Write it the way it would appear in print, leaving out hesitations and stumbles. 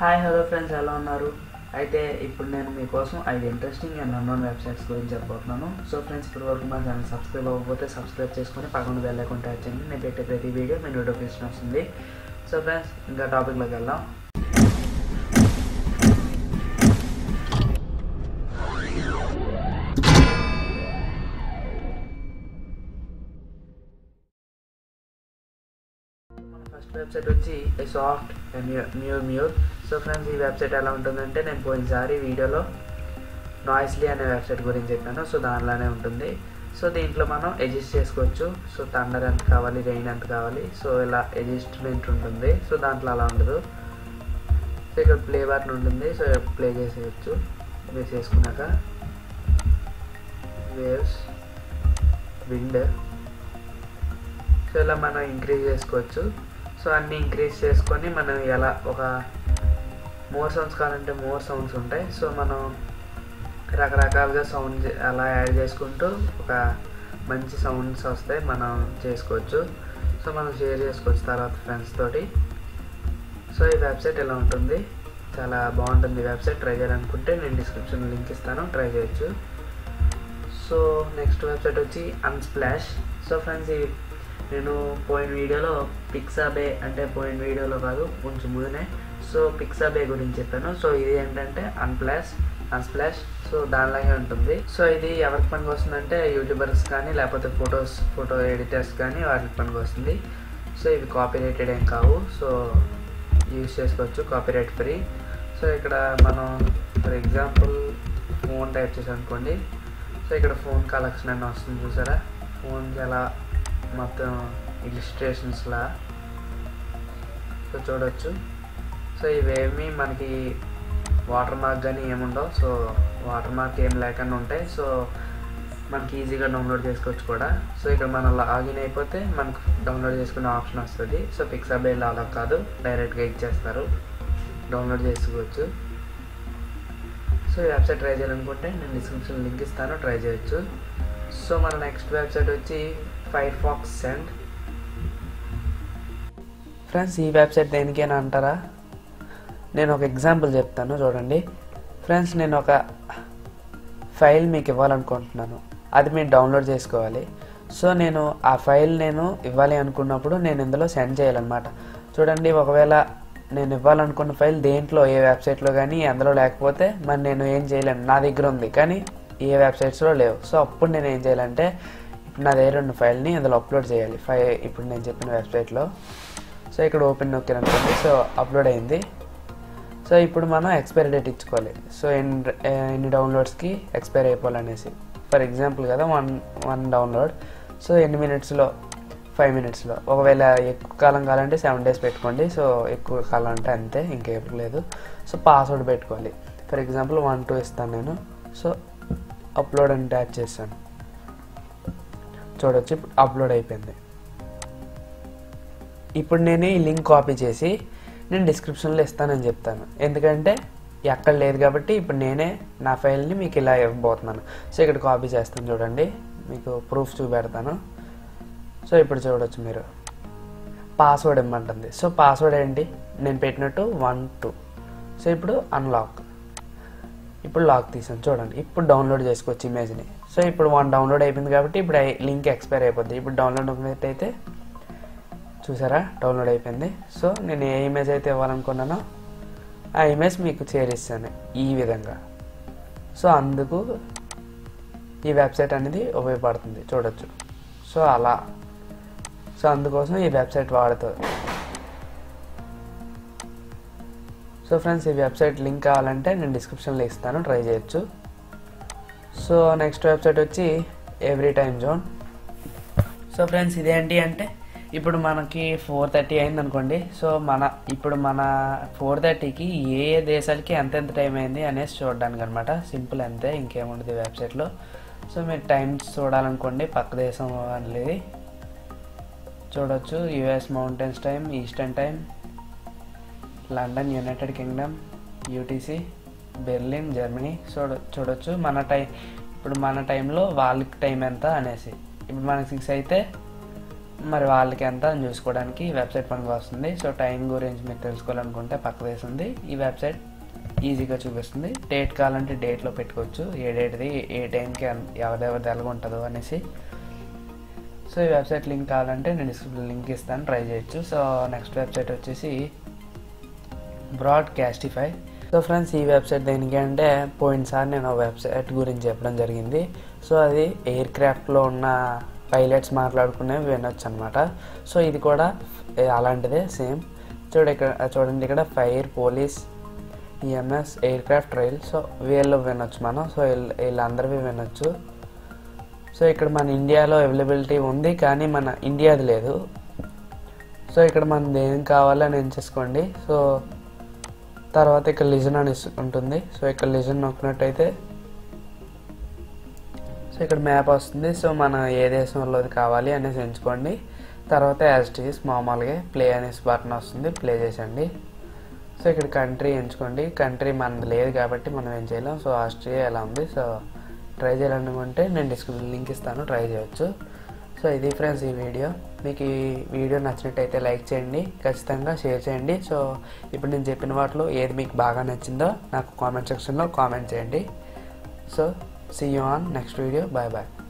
Hi hello friends, ఎలా ఉన్నారు? అయితే ఇప్పుడు నేను మీకోసం 5 ఇంట్రెస్టింగ్ అండ్ అన్నోన్ వెబ్సైట్స్ గురించి చెప్పబోతున్నాను. సో ఫ్రెండ్స్, ఇప్పుడు వరకు మా ఛానల్ సబ్స్క్రైబ్ అవ్వకపోతే సబ్స్క్రైబ్ చేసుకొని పక్కన బెల్ ఐకాన్ ట్యాప్ చేయండి. నేను పెట్టే ప్రతి వీడియో మీ నోటిఫికేషన్ వస్తుంది. సో ఫ్రెండ్స్, ఇంకా టాపిక్లోకి వెళ్దాం. ఫస్ట్ వెబ్సైట్ వచ్చి a soft murmur. So friends, ఈ వెబ్సైట్ ఎలా ఉంటుందంటే, నేను పోయినసారి వీడియోలో నాయిస్లీ అనే వెబ్సైట్ గురించి చెప్పాను. సో దానిలోనే ఉంటుంది. సో దీంట్లో మనం ఎడ్జస్ట్ చేసుకోవచ్చు. సో థండర్ ఎంత కావాలి, రెయిన్ ఎంత కావాలి, సో ఇలా అడ్జస్ట్మెంట్ ఉంటుంది. సో దాంట్లో అలా ఉండదు. సో ఇక్కడ ప్లే బటన్ ఉంటుంది. సో ప్లే చేసేయచ్చు. ప్లే చేసుకున్నాక వేవ్స్, విండ్, సో ఇలా మనం ఇంక్రీజ్ చేసుకోవచ్చు. సో అన్నీ ఇంక్రీజ్ చేసుకొని మనం ఎలా ఒక మోర్ సౌండ్స్ కావాలంటే మోర్ సౌండ్స్ ఉంటాయి. సో మనం రకరకాలుగా సౌండ్ అలా యాడ్ చేసుకుంటూ ఒక మంచి సౌండ్స్ వస్తాయి, మనం చేసుకోవచ్చు. సో మనం షేర్ చేసుకోవచ్చు తర్వాత ఫ్రెండ్స్ తోటి. సో ఈ వెబ్సైట్ ఇలా ఉంటుంది, చాలా బాగుంటుంది. వెబ్సైట్ ట్రై చేయాలనుకుంటే నేను డిస్క్రిప్షన్ లింక్ ఇస్తాను, ట్రై చేయొచ్చు. సో నెక్స్ట్ వెబ్సైట్ వచ్చి అన్స్ప్లాష్. సో ఫ్రెండ్స్, ఈ నేను పోయిన వీడియోలో పిక్సాబే అంటే పోయిన వీడియోలో కాదు కొంచెం ముందునే సో పిక్సాబే గురించి చెప్పాను. సో ఇది ఏంటంటే అన్స్ప్లాష్. సో దానిలాగే ఉంటుంది. సో ఇది ఎవరికి పనికి వస్తుందంటే యూట్యూబర్స్ కానీ లేకపోతే ఫోటో ఎడిటర్స్ కానీ వారికి పనికి వస్తుంది. సో ఇవి కాపీరైటెడ్ ఏం కావు, సో యూజ్ చేసుకోవచ్చు, కాపీరైట్ ఫ్రీ. సో ఇక్కడ మనం ఫర్ ఎగ్జాంపుల్ ఫోన్ టైప్ చేసి అనుకోండి. సో ఇక్కడ ఫోన్ కలెక్షన్ అని వస్తుంది, చూసారా? ఫోన్కి ఎలా మొత్తం ఇలిస్ట్రేషన్స్లా సో చూడవచ్చు. సో ఇవేమి మనకి వాటర్ మార్క్ కానీ ఏముండవు. సో వాటర్ మార్క్ ఏం లేకుండా ఉంటాయి. సో మనకి ఈజీగా డౌన్లోడ్ చేసుకోవచ్చు కూడా. సో ఇక్కడ మనం లాగిన్ అయిపోతే మనకు డౌన్లోడ్ చేసుకునే ఆప్షన్ వస్తుంది. సో పిక్సాబే అలా కాదు, డైరెక్ట్గా ఇచ్చేస్తారు, డౌన్లోడ్ చేసుకోవచ్చు. సో ఈ వెబ్సైట్ ట్రై చేయాలనుకుంటే నేను డిస్క్రిప్షన్ లింక్ ఇస్తాను, ట్రై చేయొచ్చు. సో మన నెక్స్ట్ వెబ్సైట్ వచ్చి ఫైర్ఫాక్స్ సెండ్. ఫ్రెండ్స్, ఈ వెబ్సైట్ దేనికైనా అంటారా? నేను ఒక ఎగ్జాంపుల్ చెప్తాను చూడండి ఫ్రెండ్స్. నేను ఒక ఫైల్ మీకు ఇవ్వాలనుకుంటున్నాను, అది మీరు డౌన్లోడ్ చేసుకోవాలి. సో నేను ఆ ఫైల్ నేను ఇవ్వాలి అనుకున్నప్పుడు నేను ఇందులో సెండ్ చేయాలన్నమాట. చూడండి, ఒకవేళ నేను ఇవ్వాలనుకున్న ఫైల్ దేంట్లో ఏ వెబ్సైట్లో కానీ అందులో లేకపోతే మరి నేను ఏం చేయలేను. నా దగ్గర ఉంది కానీ ఏ వెబ్సైట్స్లో లేవు. సో అప్పుడు నేను ఏం చేయాలంటే, నా దగ్గర ఉన్న ఫైల్ని అందులో అప్లోడ్ చేయాలి. ఇప్పుడు నేను చెప్పిన వెబ్సైట్లో. సో ఇక్కడ ఓపెన్ నొక్కిన అనుకోండి. సో అప్లోడ్ అయింది. సో ఇప్పుడు మనం ఎక్స్పైరీ డేట్ ఇచ్చుకోవాలి. సో ఎన్ని డౌన్లోడ్స్కి ఎక్స్పైర్ అయిపోవాలనేసి, ఫర్ ఎగ్జాంపుల్ కదా వన్ డౌన్లోడ్. సో ఎన్ని మినిట్స్లో? 5 మినిట్స్లో. ఒకవేళ ఎక్కువ కాలం కావాలంటే 7 days పెట్టుకోండి. సో ఎక్కువ కాలం అంటే అంతే, ఇంకేం లేదు. సో పాస్వర్డ్ పెట్టుకోవాలి. ఫర్ ఎగ్జాంపుల్ 1-2 ఇస్తాను నేను. సో అప్లోడ్ అని ట్యాప్ చేస్తాను, చూడొచ్చు ఇప్పుడు అప్లోడ్ అయిపోయింది. ఇప్పుడు నేను ఈ లింక్ కాపీ చేసి నేను డిస్క్రిప్షన్లో ఇస్తానని చెప్తాను, ఎందుకంటే ఎక్కడ లేదు కాబట్టి. ఇప్పుడు నేనే నా ఫైల్ని మీకు ఇలా ఇవ్వబోతున్నాను. సో ఇక్కడ కాపీ చేస్తాను, చూడండి మీకు ప్రూఫ్ చూపెడతాను. సో ఇప్పుడు చూడొచ్చు మీరు పాస్వర్డ్ ఇవ్వమంటుంది. సో పాస్వర్డ్ ఏంటి? నేను పెట్టినట్టు 1-2. సో ఇప్పుడు అన్లాక్, ఇప్పుడు లాక్ తీసాను, చూడండి ఇప్పుడు డౌన్లోడ్ చేసుకోవచ్చు ఇమేజ్ని. సో ఇప్పుడు 1 డౌన్లోడ్ అయిపోయింది కాబట్టి ఇప్పుడు లింక్ ఎక్స్పైర్ అయిపోద్ది. ఇప్పుడు డౌన్లోడ్ అయితే చూసారా, డౌన్లోడ్ అయిపోయింది. సో నేను ఏ ఇమేజ్ అయితే ఇవ్వాలనుకున్నానో ఆ ఇమేజ్ మీకు చేరిస్తాను ఈ విధంగా. సో అందుకు ఈ వెబ్సైట్ అనేది ఉపయోగపడుతుంది, చూడొచ్చు. సో అలా, సో అందుకోసం ఈ వెబ్సైట్ వాడుతుంది. సో ఫ్రెండ్స్, ఈ వెబ్సైట్ లింక్ కావాలంటే నేను డిస్క్రిప్షన్లో ఇస్తాను, ట్రై చేయొచ్చు. సో నెక్స్ట్ వెబ్సైట్ వచ్చి every time zone. So friends, ఇదేంటి అంటే ఇప్పుడు మనకి 4:30 అయింది అనుకోండి. సో ఇప్పుడు మన 4:30కి ఏ దేశాలకి ఎంతెంత టైం అయింది అనేసి చూడడానికి అనమాట. సింపుల్, అంతే, ఇంకేముండదు ఈ వెబ్సైట్లో. సో మీరు టైమ్స్ చూడాలనుకోండి, పక్క దేశం అనేది చూడవచ్చు. US mountains time, eastern time, London United Kingdom, UTC, Berlin Germany. చూడొచ్చు మన టైం, ఇప్పుడు మన టైంలో వాళ్ళకి టైం ఎంత అనేసి. ఇప్పుడు మనకి 6 అయితే మరి వాళ్ళకి ఎంత అని చూసుకోవడానికి ఈ వెబ్సైట్ పనికి వస్తుంది. సో టైం గురించి మీకు తెలుసుకోవాలనుకుంటే పక్క వేసింది ఈ వెబ్సైట్ ఈజీగా చూపిస్తుంది. డేట్ కావాలంటే డేట్లో పెట్టుకోవచ్చు, ఏ డేట్ది ఏ టైంకి ఎవరెవరిది ఎలాగ ఉంటుందో అనేసి. సో ఈ వెబ్సైట్ లింక్ కావాలంటే నేను డిస్క్రిప్షన్ లింక్ ఇస్తాను, ట్రై చేయొచ్చు. సో నెక్స్ట్ వెబ్సైట్ వచ్చేసి బ్రాడ్కాస్టిఫై. సో ఫ్రెండ్స్ ఈ వెబ్సైట్ దేనికి అంటే పోయినసారి నేను వెబ్సైట్ గురించి చెప్పడం జరిగింది. సో అది ఎయిర్ క్రాఫ్ట్లో ఉన్న పైలట్స్ మాట్లాడుకునేవి వినొచ్చు అనమాట. సో ఇది కూడా అలాంటిదే సేమ్. చూడండి ఇక్కడ fire, police, EMS, aircraft, rail. So వీళ్ళు వినొచ్చు మనం. సో వీళ్ళందరివి వినొచ్చు. సో ఇక్కడ మన ఇండియాలో అవైలబిలిటీ ఉంది కానీ మన ఇండియాది లేదు. సో ఇక్కడ మనది ఏం కావాలని ఎంచుకోండి. సో తర్వాత ఇక్కడ లిజన్ అని ఉంటుంది. సో ఇక్కడ లిజన్ నొక్కినట్టయితే సో ఇక్కడ మ్యాప్ వస్తుంది. సో మనం ఏ దేశంలో కావాలి అనేసి ఎంచుకోండి. తర్వాత యాజ్టీస్ మామూలుగా ప్లే అనేసి బటన్ వస్తుంది, ప్లే చేసండి. సో ఇక్కడ కంట్రీ ఎంచుకోండి. కంట్రీ మనది లేదు కాబట్టి మనం ఏం చేయలేం. సో ఆస్ట్రియా ఎలా ఉంది. సో ట్రై చేయాలనుకుంటే నేను డిస్క్రిప్షన్ లింక్ ఇస్తాను, ట్రై చేయొచ్చు. సో ఇది ఫ్రెండ్స్ ఈ వీడియో. మీకు ఈ వీడియో నచ్చినట్టయితే లైక్ చేయండి, ఖచ్చితంగా షేర్ చేయండి. సో ఇప్పుడు నేను చెప్పిన వాటిలో ఏది మీకు బాగా నచ్చిందో నాకు కామెంట్ సెక్షన్లో కామెంట్ చేయండి. So see you on next video. Bye bye.